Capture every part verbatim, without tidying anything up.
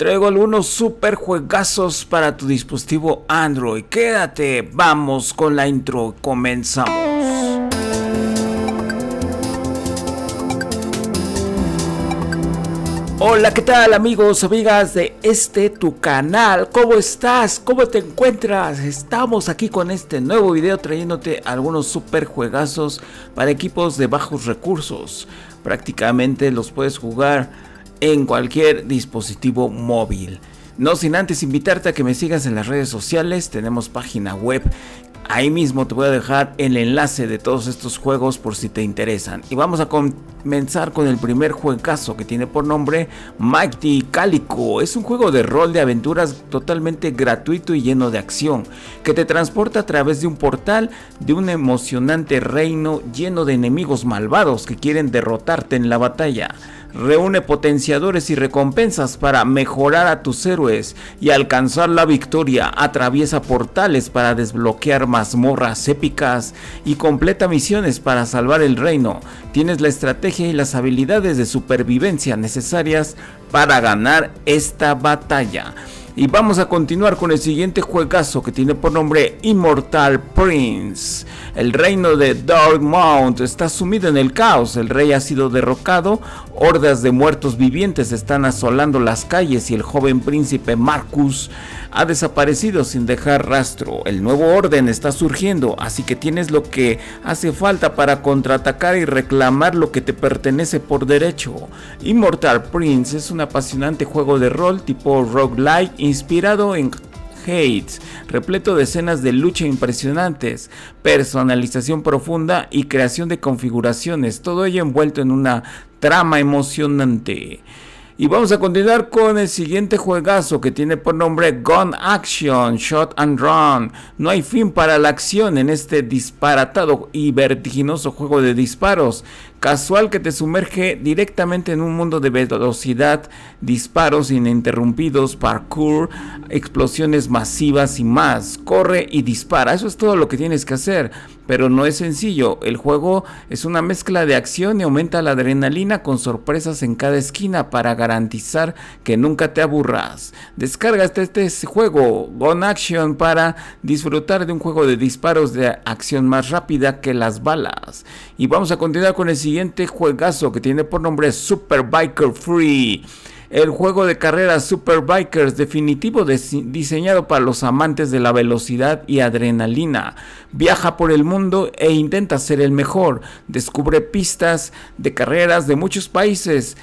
Traigo algunos super juegazos para tu dispositivo Android. Quédate, vamos con la intro, comenzamos. Hola, ¿qué tal amigos, amigas de este tu canal? ¿Cómo estás? ¿Cómo te encuentras? Estamos aquí con este nuevo video trayéndote algunos super juegazos para equipos de bajos recursos. Prácticamente los puedes jugar en cualquier dispositivo móvil. No sin antes invitarte a que me sigas en las redes sociales. Tenemos página web. Ahí mismo te voy a dejar el enlace de todos estos juegos por si te interesan. Y vamos a comenzar con el primer juegazo que tiene por nombre Mighty Calico. Es un juego de rol de aventuras totalmente gratuito y lleno de acción, que te transporta a través de un portal de un emocionante reino lleno de enemigos malvados que quieren derrotarte en la batalla. Reúne potenciadores y recompensas para mejorar a tus héroes y alcanzar la victoria. Atraviesa portales para desbloquear mazmorras épicas y completa misiones para salvar el reino. Tienes la estrategia y las habilidades de supervivencia necesarias para ganar esta batalla. Y vamos a continuar con el siguiente juegazo que tiene por nombre Immortal Prince. El reino de Darkmoon está sumido en el caos, el rey ha sido derrocado, hordas de muertos vivientes están asolando las calles y el joven príncipe Marcus ha desaparecido sin dejar rastro. El nuevo orden está surgiendo, así que tienes lo que hace falta para contraatacar y reclamar lo que te pertenece por derecho. Immortal Prince es un apasionante juego de rol tipo roguelike inspirado en Hades, repleto de escenas de lucha impresionantes, personalización profunda y creación de configuraciones, todo ello envuelto en una trama emocionante. Y vamos a continuar con el siguiente juegazo que tiene por nombre Gun Action Shot and Run. No hay fin para la acción en este disparatado y vertiginoso juego de disparos casual que te sumerge directamente en un mundo de velocidad, disparos ininterrumpidos, parkour, explosiones masivas y más. Corre y dispara, eso es todo lo que tienes que hacer. Pero no es sencillo, el juego es una mezcla de acción y aumenta la adrenalina con sorpresas en cada esquina para garantizar que nunca te aburras. Descarga este, este juego, Gun Action, para disfrutar de un juego de disparos de acción más rápida que las balas. Y vamos a continuar con el siguiente juegazo que tiene por nombre Super Biker Free. El juego de carreras Super Bikers definitivo diseñado para los amantes de la velocidad y adrenalina. Viaja por el mundo e intenta ser el mejor. Descubre pistas de carreras de muchos países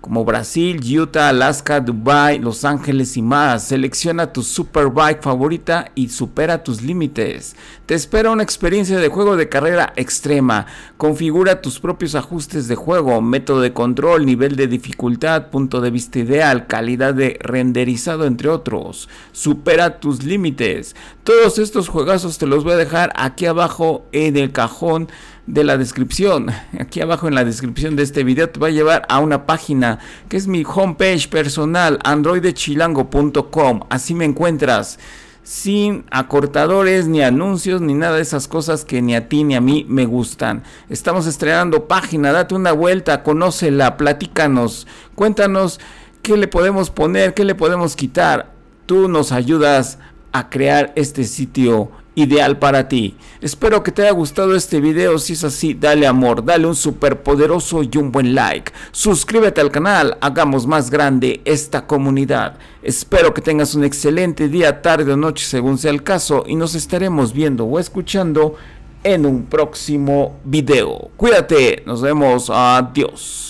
como Brasil, Utah, Alaska, Dubai, Los Ángeles y más. Selecciona tu superbike favorita y supera tus límites. Te espera una experiencia de juego de carrera extrema. Configura tus propios ajustes de juego, método de control, nivel de dificultad, punto de vista ideal, calidad de renderizado, entre otros. Supera tus límites. Todos estos juegazos te los voy a dejar aquí abajo en el cajón de la descripción. Aquí abajo en la descripción de este video te va a llevar a una página que es mi homepage personal, androide chilango punto com. Así me encuentras, sin acortadores, ni anuncios, ni nada de esas cosas que ni a ti ni a mí me gustan. Estamos estrenando página, date una vuelta, conócela, platícanos, cuéntanos qué le podemos poner, qué le podemos quitar. Tú nos ayudas a crear este sitio ideal para ti. Espero que te haya gustado este video. Si es así, dale amor, dale un super poderoso y un buen like. Suscríbete al canal, hagamos más grande esta comunidad. Espero que tengas un excelente día, tarde o noche según sea el caso, y nos estaremos viendo o escuchando en un próximo video. Cuídate, nos vemos, adiós.